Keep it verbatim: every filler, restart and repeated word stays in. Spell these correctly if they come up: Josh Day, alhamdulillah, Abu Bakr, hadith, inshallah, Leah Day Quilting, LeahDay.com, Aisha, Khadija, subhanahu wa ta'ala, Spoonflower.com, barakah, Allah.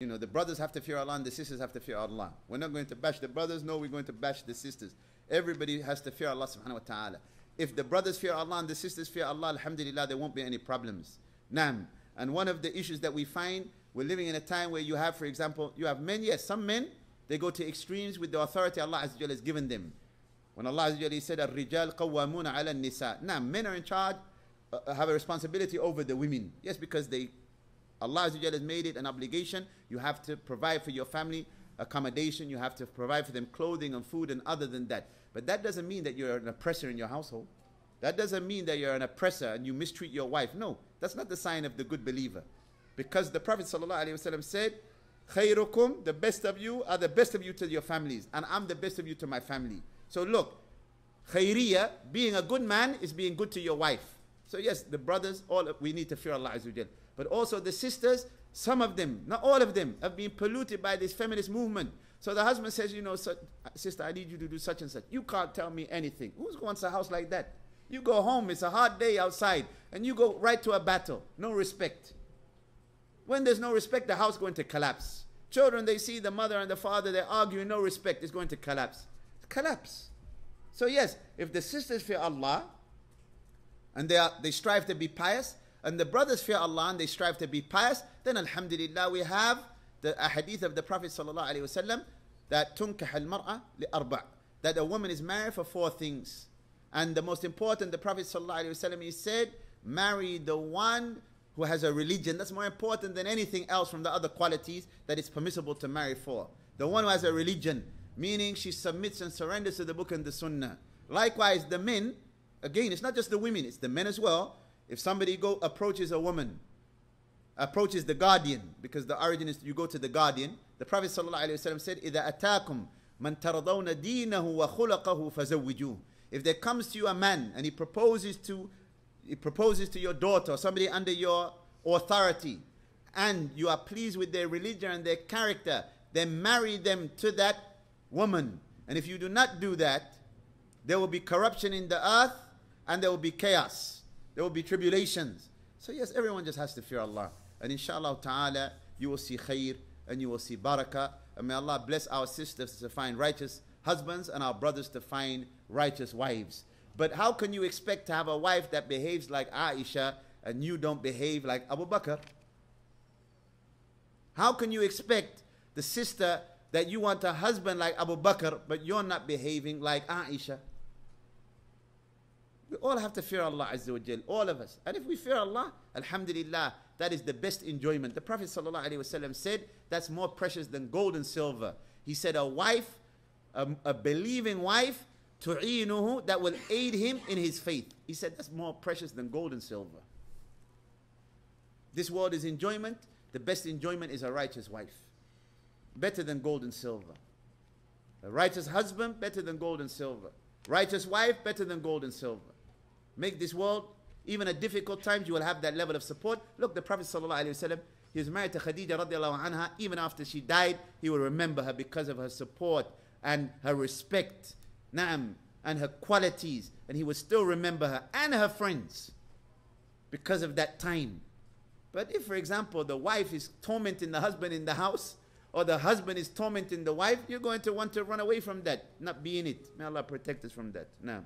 You know, the brothers have to fear Allah and the sisters have to fear Allah. We're not going to bash the brothers, no, we're going to bash the sisters. Everybody has to fear Allah subhanahu wa ta'ala. If the brothers fear Allah and the sisters fear Allah, alhamdulillah, there won't be any problems. Naam. And one of the issues that we find, we're living in a time where you have, for example, you have men, yes, some men, they go to extremes with the authority Allah Azza wa Jalla has given them. When Allah Azza wa Jalla said, "Ar-rijal qawwamuna 'ala an-nisa." Now, men are in charge, uh, have a responsibility over the women. Yes, because they, Allah Azza wa Jalla has made it an obligation. You have to provide for your family accommodation. You have to provide for them clothing and food and other than that. But that doesn't mean that you're an oppressor in your household. That doesn't mean that you're an oppressor and you mistreat your wife. No, that's not the sign of the good believer. Because the Prophet ﷺ said, "Khayrukum," the best of you, are the best of you to your families. And I'm the best of you to my family. So look, khayriyah, being a good man, is being good to your wife. So yes, the brothers, all we need to fear Allah Azza wa Jal. But also the sisters, some of them, not all of them, have been polluted by this feminist movement. So the husband says, you know, sister, I need you to do such and such. You can't tell me anything. Who wants a house like that? You go home, it's a hard day outside, and you go right to a battle. No respect. When there's no respect, the house is going to collapse. Children, they see the mother and the father, they're arguing, no respect, it's going to collapse. It's collapse. So yes, if the sisters fear Allah, and they, are, they strive to be pious, and the brothers fear Allah, and they strive to be pious, then alhamdulillah, we have the hadith of the Prophet sallallahu alaihi wasallam that tunkah al-mar'a li arba', that a woman is married for four things. And the most important, the Prophet ﷺ, he said, marry the one who has a religion. That's more important than anything else from the other qualities that it's permissible to marry for. The one who has a religion, meaning she submits and surrenders to the book and the sunnah. Likewise, the men, again, it's not just the women, it's the men as well. If somebody go approaches a woman, approaches the guardian, because the origin is you go to the guardian. The Prophet ﷺ said, إِذَا أَتَاكُمْ مَنْ تَرَضَوْنَ دِينَهُ وَخُلَقَهُ فَزَوِّجُوهُ. If there comes to you a man and he proposes to, he proposes to your daughter or somebody under your authority, and you are pleased with their religion and their character, then marry them to that woman. And if you do not do that, there will be corruption in the earth and there will be chaos. There will be tribulations. So yes, everyone just has to fear Allah. And inshallah ta'ala, you will see khair and you will see barakah. And may Allah bless our sisters to find righteous husbands and our brothers to find righteous wives. But how can you expect to have a wife that behaves like Aisha and you don't behave like Abu Bakr? How can you expect the sister that you want a husband like Abu Bakr but you're not behaving like Aisha? We all have to fear Allah Azza wa Jal, all of us. And if we fear Allah, alhamdulillah, that is the best enjoyment. The Prophet ﷺ said that's more precious than gold and silver. He said a wife, a, a believing wife, tu'inuhu, that will aid him in his faith. He said that's more precious than gold and silver. This world is enjoyment. The best enjoyment is a righteous wife, better than gold and silver. A righteous husband, better than gold and silver. Righteous wife, better than gold and silver. Make this world, even at difficult times, you will have that level of support. Look, the Prophet ﷺ, he was married to Khadija radiallahu anha. Even after she died, he will remember her because of her support and her respect. Naam, and her qualities, and he would still remember her and her friends because of that time. But if, for example, the wife is tormenting the husband in the house, or the husband is tormenting the wife, you're going to want to run away from that, not be in it. May Allah protect us from that. Naam.